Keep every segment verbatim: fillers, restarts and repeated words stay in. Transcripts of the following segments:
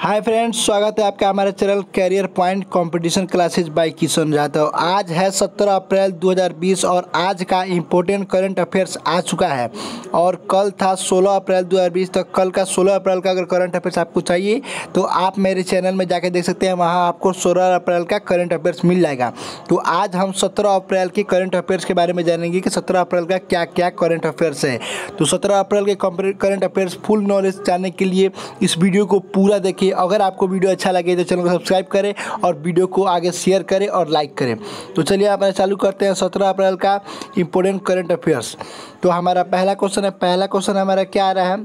Hi friends, स्वागत है आपका हमारे channel career point competition classes by Kishan. जाता हूँ आज है सत्रह अप्रैल दो हज़ार बीस और आज का इम्पोर्टेंट करंट अफेयर्स आ चुका है। और कल था सोलह अप्रैल दो हज़ार बीस, तो कल का सोलह अप्रैल का अगर करंट अफेयर्स आपको चाहिए तो आप मेरे चैनल में जाकर देख सकते हैं, वहाँ आपको सोलह अप्रैल का करंट अफेयर्स मिल जाएगा। तो आज हम सत्रह अप्रैल के करंट अफेयर्स के बारे में जानेंगे कि सत्रह अप्रैल का क्या क्या करंट अफेयर्स है। तो सत्रह अप्रैल के करंट अफेयर्स फुल नॉलेज जानने के लिए इस वीडियो को पूरा देखिए। अगर आपको वीडियो अच्छा लगे तो चैनल को सब्सक्राइब करें और वीडियो को आगे शेयर करें और लाइक करें। तो चलिए अपना चालू करते हैं सत्रह अप्रैल का इम्पोर्टेंट करंट अफेयर्स। तो हमारा पहला क्वेश्चन है, पहला क्वेश्चन हमारा क्या आ रहा है,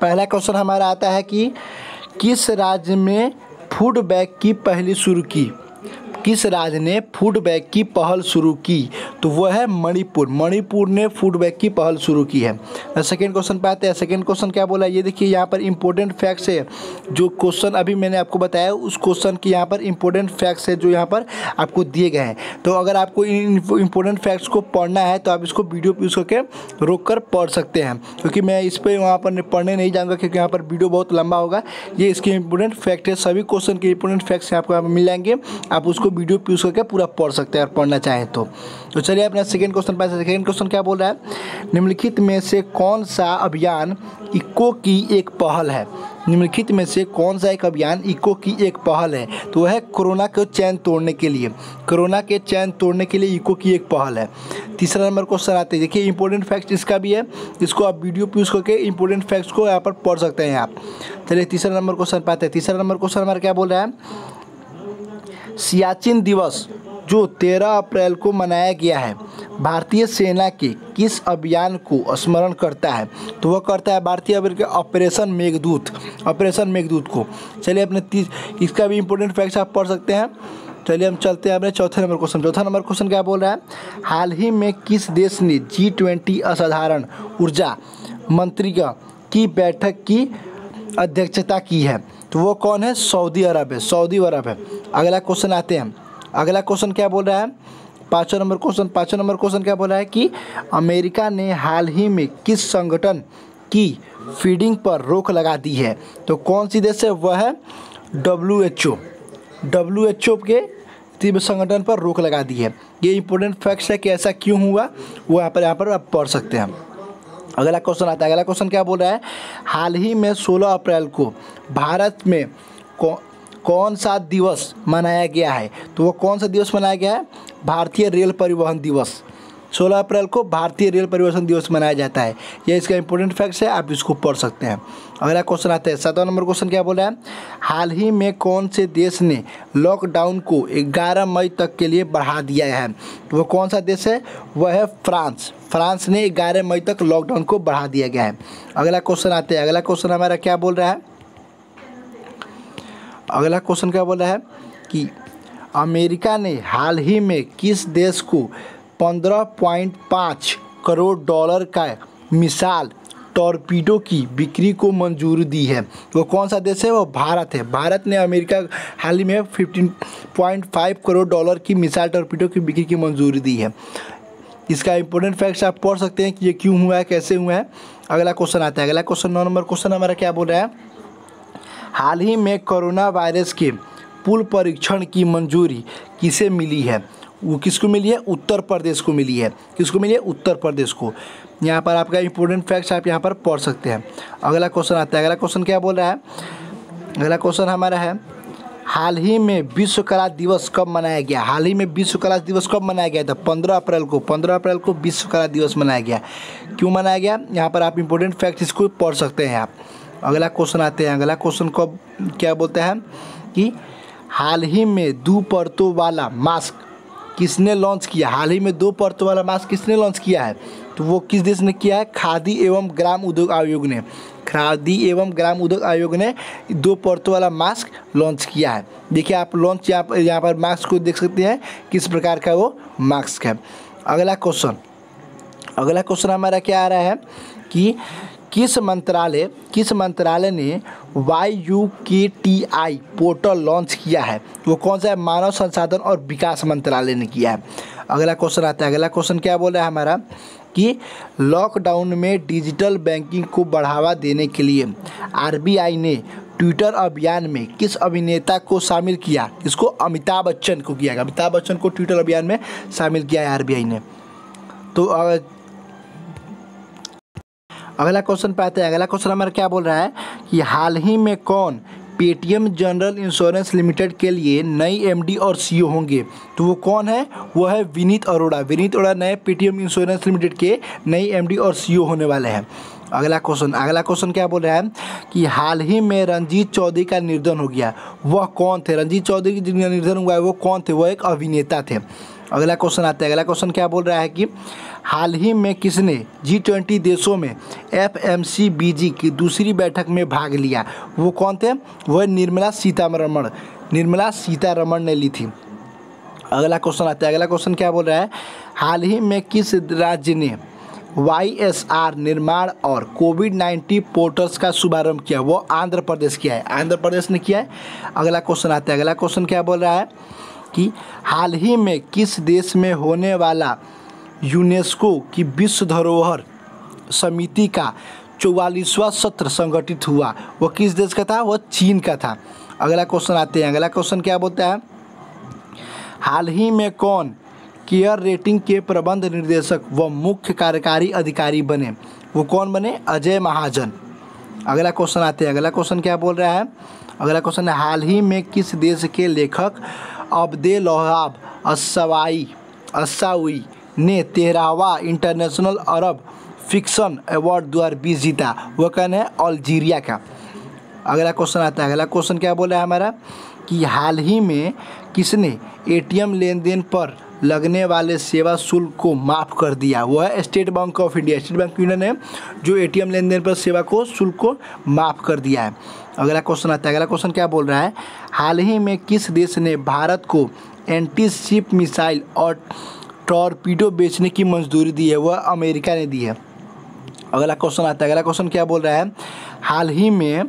पहला क्वेश्चन हमारा आता है कि किस राज्य में फूड बैग की पहली शुरू की किस राज्य ने फूड बैग की पहल शुरू की? तो वह है मणिपुर। मणिपुर ने फूड बैग की पहल शुरू की है। सेकेंड क्वेश्चन पे आते हैं। सेकेंड क्वेश्चन क्या बोला, ये देखिए यहाँ पर इंपॉर्टेंट फैक्ट्स है। जो क्वेश्चन अभी मैंने आपको बताया उस क्वेश्चन की यहाँ पर इंपॉर्टेंट फैक्ट्स है जो यहाँ पर आपको दिए गए हैं। तो अगर आपको इन इंपॉर्टेंट फैक्ट्स को पढ़ना है तो आप इसको वीडियो यूज करके रोक कर पढ़ सकते हैं, क्योंकि मैं इस पर वहाँ पर पढ़ने नहीं जाऊँगा क्योंकि यहाँ पर वीडियो बहुत लंबा होगा। ये इसके इंपॉर्टेंट फैक्ट है, सभी क्वेश्चन के इंपॉर्टेंट फैक्ट्स आपको यहाँ पर मिल जाएंगे, आप उसको वीडियो यूज करके पूरा पढ़ सकते हैं और पढ़ना चाहें तो। तो चलिए अपना second question pass. Second question क्या बोल रहा है, निम्नलिखित में से कौन सा अभियान इको की एक पहल है? निम्नलिखित में से कौन सा एक अभियान इको की एक पहल है? तो वह है कोरोना के चैन तोड़ने के लिए। कोरोना के चैन तोड़ने के लिए इको की एक पहल है। तीसरा नंबर क्वेश्चन आते हैं, देखिए इंपॉर्टेंट फैक्ट्स इसका भी है, इसको आप वीडियो यूज करके इंपॉर्टेंट फैक्ट्स को यहाँ पर पढ़ सकते हैं आप। चलिए तीसरा नंबर क्वेश्चन पाते हैं। तीसरा नंबर क्वेश्चन हमारा क्या बोल रहा है, सियाचिन दिवस जो तेरह अप्रैल को मनाया गया है भारतीय सेना के किस अभियान को स्मरण करता है? तो वह करता है भारतीय के ऑपरेशन मेघदूत, ऑपरेशन मेघदूत को। चलिए अपने तीस इसका भी इंपॉर्टेंट फैक्ट्स आप पढ़ सकते हैं। चलिए हम चलते हैं अपने चौथे नंबर क्वेश्चन। चौथा नंबर क्वेश्चन क्या बोल रहा है, हाल ही में किस देश ने जी ट्वेंटी असाधारण ऊर्जा मंत्री की बैठक की अध्यक्षता की है? तो वो कौन है? सऊदी अरब है, सऊदी अरब है। अगला क्वेश्चन आते हैं। अगला क्वेश्चन क्या बोल रहा है, पाँचों नंबर क्वेश्चन पाँचों नंबर क्वेश्चन क्या बोल रहा है कि अमेरिका ने हाल ही में किस संगठन की फीडिंग पर रोक लगा दी है? तो कौन सी देश है? वह है W H O W H O के तीव्र संगठन पर रोक लगा दी है। ये इंपॉर्टेंट फैक्ट्स है कि ऐसा क्यों हुआ, वो यहाँ पर यहाँ पर आप पढ़ सकते हैं। अगला क्वेश्चन आता है। अगला क्वेश्चन क्या बोल रहा है, हाल ही में सोलह अप्रैल को भारत में कौ, कौन सा दिवस मनाया गया है? तो वो कौन सा दिवस मनाया गया है? भारतीय रेल परिवहन दिवस। सोलह अप्रैल को भारतीय रेल परिवहन दिवस मनाया जाता है। यह इसका इंपॉर्टेंट फैक्ट्स है, आप इसको पढ़ सकते हैं। अगला क्वेश्चन आता है। सातवां नंबर क्वेश्चन क्या बोल रहा है, हाल ही में कौन से देश ने लॉकडाउन को ग्यारह मई तक के लिए बढ़ा दिया है? तो वो कौन सा देश है? वह है फ्रांस। फ्रांस ने ग्यारह मई तक लॉकडाउन को बढ़ा दिया गया है। अगला क्वेश्चन आता है। अगला क्वेश्चन हमारा क्या बोल रहा है, अगला क्वेश्चन क्या बोल रहा है कि अमेरिका ने हाल ही में किस देश को पंद्रह पॉइंट पाँच करोड़ डॉलर का मिसाइल टॉर्पीडो की बिक्री को मंजूरी दी है? वो कौन सा देश है? वो भारत है। भारत ने अमेरिका हाल ही में पंद्रह पॉइंट पाँच करोड़ डॉलर की मिसाइल टॉर्पीडो की बिक्री की मंजूरी दी है। इसका इंपॉर्टेंट फैक्ट्स आप पढ़ सकते हैं कि ये क्यों हुआ है, कैसे हुआ है। अगला क्वेश्चन आता है। अगला क्वेश्चन नौ नंबर क्वेश्चन हमारा क्या बोल रहा है, हाल ही में कोरोना वायरस के पूल परीक्षण की मंजूरी किसे मिली है? वो किसको मिली है? उत्तर प्रदेश को मिली है। किसको मिली है? उत्तर प्रदेश को। यहाँ पर आपका इंपॉर्टेंट फैक्ट्स आप यहाँ पर पढ़ सकते हैं। अगला क्वेश्चन आता है। अगला क्वेश्चन क्या बोल रहा है, अगला क्वेश्चन हमारा है, हाल ही में विश्व कला दिवस कब मनाया गया? हाल ही में विश्व कला दिवस कब मनाया गया था? पंद्रह अप्रैल को। पंद्रह अप्रैल को विश्व कला दिवस मनाया गया। क्यों मनाया गया, यहाँ पर आप इंपॉर्टेंट फैक्ट्स इसको पढ़ सकते हैं आप। अगला क्वेश्चन आते हैं। अगला क्वेश्चन को क्या बोलते हैं कि हाल ही में दो परतों वाला मास्क किसने लॉन्च किया? हाल ही में दो परतों वाला मास्क किसने लॉन्च किया है? तो वो किस देश ने किया है? खादी एवं ग्राम उद्योग आयोग ने। खादी एवं ग्राम उद्योग आयोग ने दो परतों वाला मास्क लॉन्च किया है। देखिए आप लॉन्च यहाँ पर यहाँ पर मास्क को देख सकते हैं, किस प्रकार का वो मास्क है। अगला क्वेश्चन अगला क्वेश्चन हमारा क्या आ रहा है कि किस मंत्रालय किस मंत्रालय ने Y U K T I portal launch किया है? वो कौन सा है? मानव संसाधन और विकास मंत्रालय ने किया है। अगला क्वेश्चन आता है। अगला क्वेश्चन क्या बोला है हमारा कि लॉकडाउन में डिजिटल बैंकिंग को बढ़ावा देने के लिए आरबीआई ने ट्विटर अभियान में किस अभिनेता को शामिल किया? इसको अमिताभ बच्चन को किया गया, अमिताभ बच्चन को ट्विटर अभियान में शामिल किया है आरबीआई ने। तो अगला क्वेश्चन पे आते हैं। अगला क्वेश्चन हमारा क्या बोल रहा है कि हाल ही में कौन पेटीएम जनरल इंश्योरेंस लिमिटेड के लिए नई एमडी और सीईओ होंगे? तो वो कौन है? वो है विनीत अरोड़ा। विनीत अरोड़ा नए पेटीएम इंश्योरेंस लिमिटेड के नई एमडी और सीईओ होने वाले हैं। अगला क्वेश्चन अगला क्वेश्चन क्या बोल रहा है कि हाल ही में रंजीत चौधरी का निर्धन हो गया, वह कौन थे? रंजीत चौधरी जिनका निर्धन हुआ है वो कौन थे? वह एक अभिनेता थे। अगला क्वेश्चन आता है। अगला क्वेश्चन क्या बोल रहा है कि हाल ही में किसने जी ट्वेंटी देशों में F M C B G की दूसरी बैठक में भाग लिया? वो कौन थे? वह निर्मला सीतारमण निर्मला सीतारमण ने ली थी। अगला क्वेश्चन आता है। अगला क्वेश्चन क्या बोल रहा है, हाल ही में किस राज्य ने वाई एस आर निर्माण और कोविड नाइन्टीन पोर्टल्स का शुभारंभ किया? वो आंध्र प्रदेश किया है, आंध्र प्रदेश ने किया है। अगला क्वेश्चन आता है। अगला क्वेश्चन क्या बोल रहा है कि हाल ही में किस देश में होने वाला यूनेस्को की विश्व धरोहर समिति का चौवालीसवां सत्र संगठित हुआ? वो किस देश का था? वो चीन का था। अगला क्वेश्चन आते हैं। अगला क्वेश्चन क्या बोलता है, हाल ही में कौन केयर रेटिंग के प्रबंध निर्देशक व मुख्य कार्यकारी अधिकारी बने? वो कौन बने? अजय महाजन। अगला क्वेश्चन आते हैं। अगला क्वेश्चन क्या बोल रहा है, अगला क्वेश्चन है हाल ही में किस देश के लेखक अब्देल देहाब अवाई अस्साउ ने तेरहवां इंटरनेशनल अरब फिक्शन अवार्ड दो हज़ार बीस जीता? वह कौन है? अलजीरिया का। अगला क्वेश्चन आता है। अगला क्वेश्चन क्या बोला है हमारा कि हाल ही में किसने एटीएम लेन देन पर लगने वाले सेवा शुल्क को माफ़ कर दिया? वो है State Bank of India. State Bank of India ने जो एटीएम लेन देन पर सेवा को शुल्क को माफ़ कर दिया है। अगला क्वेश्चन आता है। अगला क्वेश्चन क्या बोल रहा है, हाल ही में किस देश ने भारत को एंटी शिप मिसाइल और टॉरपीडो बेचने की मंजूरी दी है? वह अमेरिका ने दी है। अगला क्वेश्चन आता है। अगला क्वेश्चन क्या बोल रहा है, हाल ही में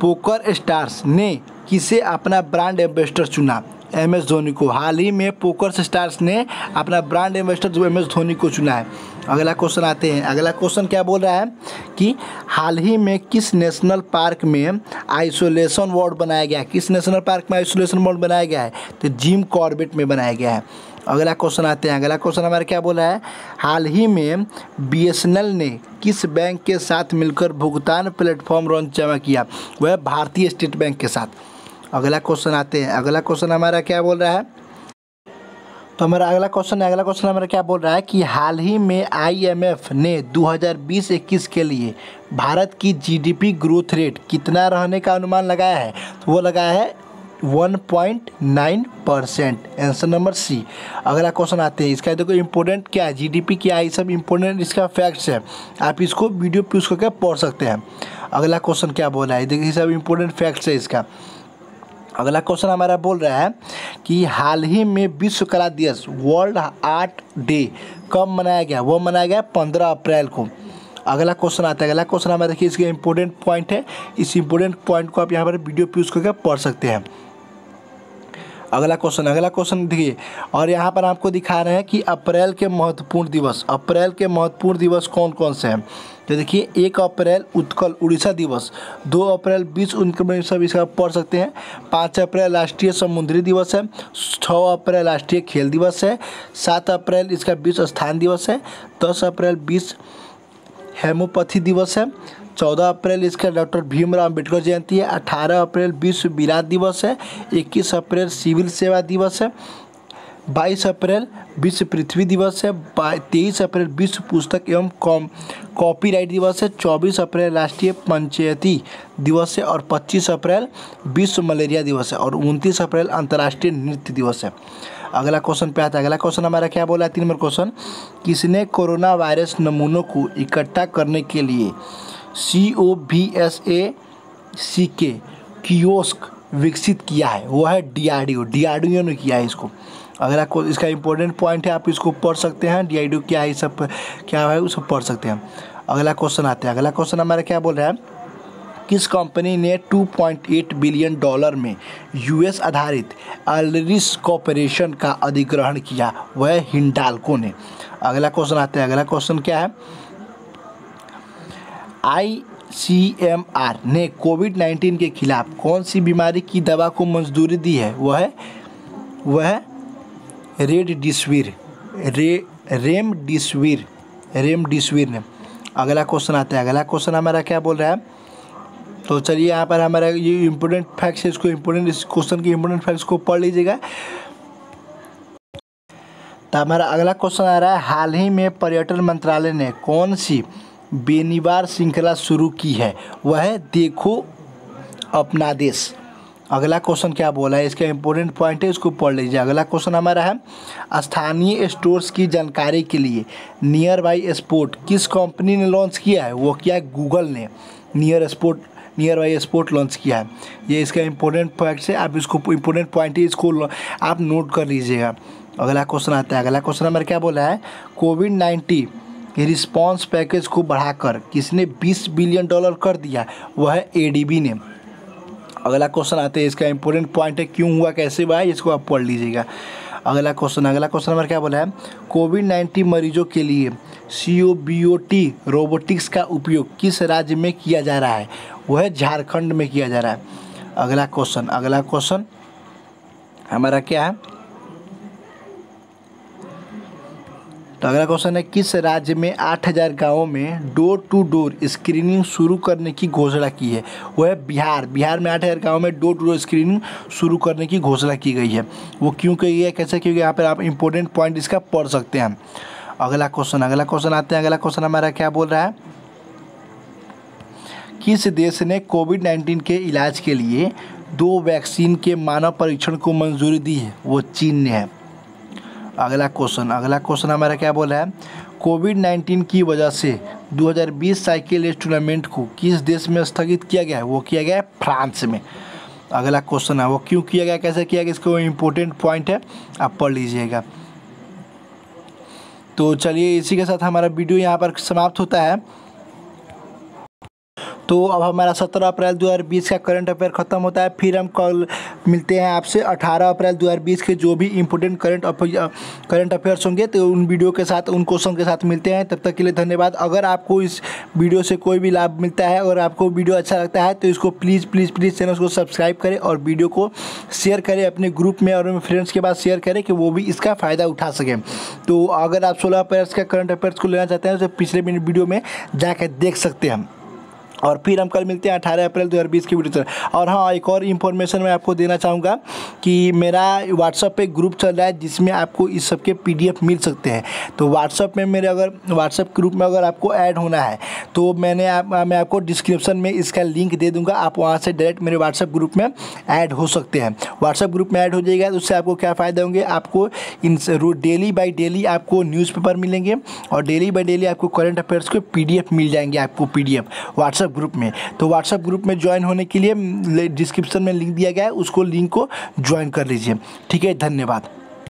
पोकर स्टार्स ने किसे अपना ब्रांड एम्बेसडर चुना? एमएस धोनी को। हाल ही में पोकर स्टार्स ने अपना ब्रांड एम्बेसडर जो एमएस धोनी को चुना है। अगला क्वेश्चन आते हैं। अगला क्वेश्चन क्या बोल रहा है कि हाल ही में किस नेशनल पार्क में आइसोलेशन वार्ड बनाया गया है? किस नेशनल पार्क में आइसोलेशन वार्ड बनाया गया है? तो जिम कॉर्बेट में बनाया गया है। अगला क्वेश्चन आते हैं। अगला क्वेश्चन हमारा क्या बोला है, हाल ही में बीएसएनएल ने किस बैंक के साथ मिलकर भुगतान प्लेटफॉर्म लॉन्च किया? वह भारतीय स्टेट बैंक के साथ। अगला क्वेश्चन आते हैं। अगला क्वेश्चन हमारा क्या बोल रहा है, तो हमारा अगला क्वेश्चन है। अगला क्वेश्चन हमारा क्या बोल रहा है कि हाल ही में आईएमएफ ने दो हज़ार बीस इक्कीस के लिए भारत की जीडीपी ग्रोथ रेट कितना रहने का अनुमान लगाया है? तो वो लगाया है one point nine percent. Answer number C. अगला क्वेश्चन आते हैं। इसका देखो इम्पोर्टेंट क्या है, जीडीपी क्या है, सब इम्पोर्टेंट इसका फैक्ट्स है। आप इसको वीडियो प्यूज करके पढ़ सकते हैं। अगला क्वेश्चन क्या बोला है, देखिए सब इम्पोर्टेंट फैक्ट्स है इसका। अगला क्वेश्चन हमारा बोल रहा है कि हाल ही में विश्व कला दिवस वर्ल्ड आर्ट डे कब मनाया गया? वो मनाया गया पंद्रह अप्रैल को। अगला क्वेश्चन आता है। अगला क्वेश्चन हमारा देखिए इसके इम्पोर्टेंट पॉइंट है, इस इम्पोर्टेंट पॉइंट को आप यहाँ पर वीडियो प्यूज करके पढ़ सकते हैं। अगला क्वेश्चन अगला क्वेश्चन देखिए, और यहाँ पर आपको दिखा रहे हैं कि अप्रैल के महत्वपूर्ण दिवस अप्रैल के महत्वपूर्ण दिवस कौन कौन से हैं। तो देखिए एक अप्रैल उत्कल उड़ीसा दिवस, दो अप्रैल बीस उनके सब इसका पढ़ सकते हैं। पाँच अप्रैल राष्ट्रीय समुद्री दिवस है, छः अप्रैल राष्ट्रीय खेल दिवस है, सात अप्रैल इसका विश्व स्थान दिवस है, दस अप्रैल विश्व हेमोपैथी दिवस है, चौदह अप्रैल इसका डॉक्टर भीमराव अम्बेडकर जयंती है, अठारह अप्रैल विश्व विराट दिवस है, इक्कीस अप्रैल सिविल सेवा दिवस है, बाईस अप्रैल विश्व पृथ्वी दिवस है, तेईस अप्रैल विश्व पुस्तक एवं कॉम कॉपीराइट दिवस है, चौबीस अप्रैल राष्ट्रीय पंचायती दिवस है, और पच्चीस अप्रैल विश्व मलेरिया दिवस है, और उनतीस अप्रैल अंतर्राष्ट्रीय नृत्य दिवस है। अगला क्वेश्चन पे आता है। अगला क्वेश्चन हमारा क्या बोला है, तीन नंबर क्वेश्चन, किसने कोरोना वायरस नमूनों को इकट्ठा करने के लिए C O B S A सी के कियोस्क विकसित किया है? वो है डीआरडीओ। डीआरडीओ ने किया है इसको। अगला क्वेश्चन इसका इंपॉर्टेंट पॉइंट है, आप इसको पढ़ सकते हैं। डीआरडीओ क्या है, सब क्या है, वो सब पढ़ सकते हैं। अगला क्वेश्चन आते हैं। अगला क्वेश्चन हमारा क्या बोल रहा है किस कंपनी ने दो पॉइंट आठ बिलियन डॉलर में यूएस आधारित अलरिस कॉरपोरेशन का अधिग्रहण किया, वह हिंडालको ने। अगला क्वेश्चन आता है, अगला क्वेश्चन क्या है, आई सी एम आर ने कोविड नाइन्टीन के खिलाफ कौन सी बीमारी की दवा को मंजूरी दी है, वह है वह रेमडिसिविर रे रेमडिसिविर रेमडिसिविर ने। अगला क्वेश्चन आता है, अगला क्वेश्चन हमारा क्या बोल रहा है, तो चलिए यहाँ पर हमारा ये इम्पोर्टेंट फैक्ट्स है, इसको इम्पोर्टेंट इस क्वेश्चन के इम्पोर्टेंट फैक्ट्स को पढ़ लीजिएगा। तो हमारा अगला क्वेश्चन आ रहा है, हाल ही में पर्यटन मंत्रालय ने कौन सी बेनिवार श्रृंखला शुरू की है, वह है देखो अपना देश। अगला क्वेश्चन क्या बोला है, इसका इम्पोर्टेंट पॉइंट है, इसको पढ़ लीजिए। अगला क्वेश्चन हमारा है, स्थानीय स्टोर्स की जानकारी के लिए नियर बाय एस्पोर्ट किस कंपनी ने लॉन्च किया है, वो क्या है, गूगल ने नियर एस्पोर्ट नियर बाय एस्पोर्ट लॉन्च किया है। ये इसका इम्पोर्टेंट पॉइंट है, आप इसको इम्पोर्टेंट पॉइंट है, इसको आप नोट कर लीजिएगा। अगला क्वेश्चन आता है, अगला क्वेश्चन हमारा क्या बोला है, कोविड नाइन्टीन रिस्पॉन्स पैकेज को बढ़ाकर किसने बीस बिलियन डॉलर कर दिया, वह है एडीबी ने। अगला क्वेश्चन आते हैं, इसका इम्पोर्टेंट पॉइंट है, क्यों हुआ, कैसे हुआ, इसको आप पढ़ लीजिएगा। अगला क्वेश्चन अगला क्वेश्चन नंबर क्या बोला है, कोविड नाइन्टीन मरीजों के लिए C O B O T robotics का उपयोग किस राज्य में किया जा रहा है, वह है झारखंड में किया जा रहा है। अगला क्वेश्चन अगला क्वेश्चन हमारा क्या है, तो अगला क्वेश्चन है, किस राज्य में आठ हज़ार गाँवों में डोर टू डोर स्क्रीनिंग शुरू करने की घोषणा की है, वह है बिहार। बिहार में आठ हज़ार गाँवों में डोर टू डोर स्क्रीनिंग शुरू करने की घोषणा की गई है, वो क्यों कही है, कैसे, क्योंकि यहाँ पर आप इम्पोर्टेंट पॉइंट इसका पढ़ सकते हैं। अगला क्वेश्चन अगला क्वेश्चन आते हैं, अगला क्वेश्चन हमारा क्या बोल रहा है, किस देश ने कोविड नाइन्टीन के इलाज के लिए दो वैक्सीन के मानव परीक्षण को मंजूरी दी है, वो चीन ने है। अगला क्वेश्चन अगला क्वेश्चन हमारा क्या बोला है, कोविड नाइन्टीन की वजह से दो हज़ार बीस साइकिल रेस टूर्नामेंट को किस देश में स्थगित किया गया है, वो किया गया है फ्रांस में। अगला क्वेश्चन है, वो क्यों किया गया, कैसे किया गया, इसको इम्पोर्टेंट पॉइंट है, आप पढ़ लीजिएगा। तो चलिए इसी के साथ हमारा वीडियो यहाँ पर समाप्त होता है। तो अब हमारा सत्रह अप्रैल दो हज़ार बीस का करंट अफेयर ख़त्म होता है, फिर हम कल मिलते हैं आपसे अठारह अप्रैल दो हज़ार बीस के जो भी इम्पोर्टेंट करंट करंट अफेयर्स होंगे, तो उन वीडियो के साथ, उन क्वेश्चन के साथ मिलते हैं। तब तक के लिए धन्यवाद। अगर आपको इस वीडियो से कोई भी लाभ मिलता है और आपको वीडियो अच्छा लगता है तो इसको प्लीज़ प्लीज़ प्लीज़ चैनल को सब्सक्राइब करें और वीडियो को शेयर करें अपने ग्रुप में और अपने फ्रेंड्स के पास शेयर करें कि वो भी इसका फ़ायदा उठा सकें। तो अगर आप सोलह अप्रैल का करंट अफेयर्स को लेना चाहते हैं तो पिछले वीडियो में जाकर देख सकते हैं। और फिर हम कल मिलते हैं अठारह अप्रैल दो हज़ार बीस की वीडियो पर। और हाँ, एक और इन्फॉर्मेशन मैं आपको देना चाहूँगा कि मेरा व्हाट्सअप पे ग्रुप चल रहा है जिसमें आपको इस सब के पीडीएफ मिल सकते हैं। तो व्हाट्सअप में मेरे अगर व्हाट्सअप ग्रुप में अगर आपको ऐड होना है तो मैंने आप, मैं आपको डिस्क्रिप्शन में इसका लिंक दे दूँगा, आप वहाँ से डायरेक्ट मेरे व्हाट्सअप ग्रुप में ऐड हो सकते हैं। व्हाट्सअप ग्रुप में ऐड हो जाएगा तो उससे आपको क्या फ़ायदा होंगे, आपको इन डेली बाई डेली आपको न्यूज़पेपर मिलेंगे और डेली बाई डेली आपको करंट अफेयर्स के पीडीएफ मिल जाएंगे, आपको पीडीएफ व्हाट्सएप ग्रुप में। तो व्हाट्सएप ग्रुप में ज्वाइन होने के लिए डिस्क्रिप्शन में लिंक दिया गया है, उसको लिंक को ज्वाइन कर लीजिए। ठीक है, धन्यवाद।